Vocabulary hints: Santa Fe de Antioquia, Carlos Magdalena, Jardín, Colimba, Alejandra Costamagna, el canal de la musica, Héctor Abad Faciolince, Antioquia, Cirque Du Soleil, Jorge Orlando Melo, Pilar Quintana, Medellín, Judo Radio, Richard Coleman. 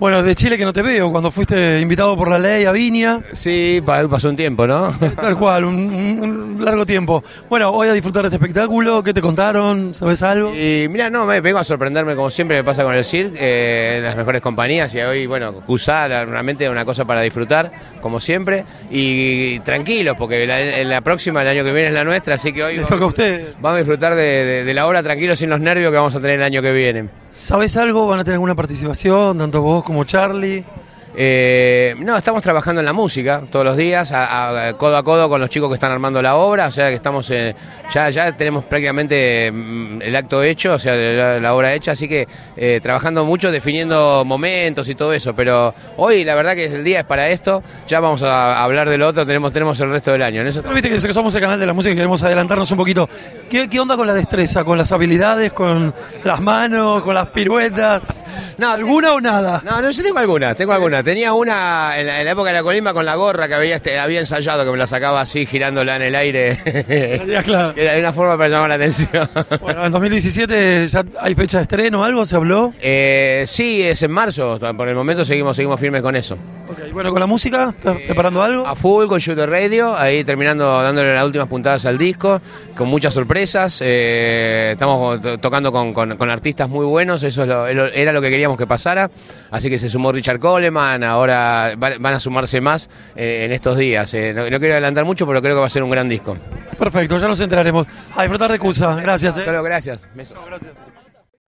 Bueno, de Chile que no te veo, cuando fuiste invitado por la ley a Viña. Sí, pasó un tiempo, ¿no? Tal cual, un largo tiempo. Bueno, hoy a disfrutar de este espectáculo, ¿qué te contaron? ¿Sabes algo? Y mira, no, me vengo a sorprenderme como siempre me pasa con el Cirque, las mejores compañías, y hoy, bueno, usar realmente una cosa para disfrutar, como siempre, y tranquilos, porque la próxima, el año que viene es la nuestra, así que hoy les toca a ustedes. Vamos a disfrutar de la obra tranquilos, sin los nervios que vamos a tener el año que viene. ¿Sabes algo? ¿Van a tener alguna participación, tanto vos como Charlie? No, estamos trabajando en la música todos los días, codo a codo con los chicos que están armando la obra, o sea que estamos ya tenemos prácticamente el acto hecho, o sea la obra hecha, así que trabajando mucho, definiendo momentos y todo eso, pero hoy la verdad que el día es para esto, ya vamos a hablar del otro, tenemos el resto del año. En eso viste que somos el canal de la música y queremos adelantarnos un poquito. ¿Qué onda con la destreza, con las habilidades, con las manos, con las piruetas? No, ¿alguna o nada? No, yo tengo alguna. Tenía una en la época de la Colimba con la gorra que había ensayado, que me la sacaba así girándola en el aire. Ya, claro. Era una forma para llamar la atención. Bueno, en 2017 ya hay fecha de estreno, ¿algo se habló? Sí, es en marzo. Por el momento seguimos firmes con eso. Okay, bueno, ¿con la música? ¿Estás preparando algo? A full con Judo Radio, ahí terminando dándole las últimas puntadas al disco, con muchas sorpresas. Estamos tocando con artistas muy buenos, eso era lo que queríamos que pasara. Así que se sumó Richard Coleman, ahora van a sumarse más en estos días. No quiero adelantar mucho, pero creo que va a ser un gran disco. Perfecto, ya nos enteraremos. A disfrutar de Cusa, gracias. Hasta luego, gracias. Beso. No, gracias.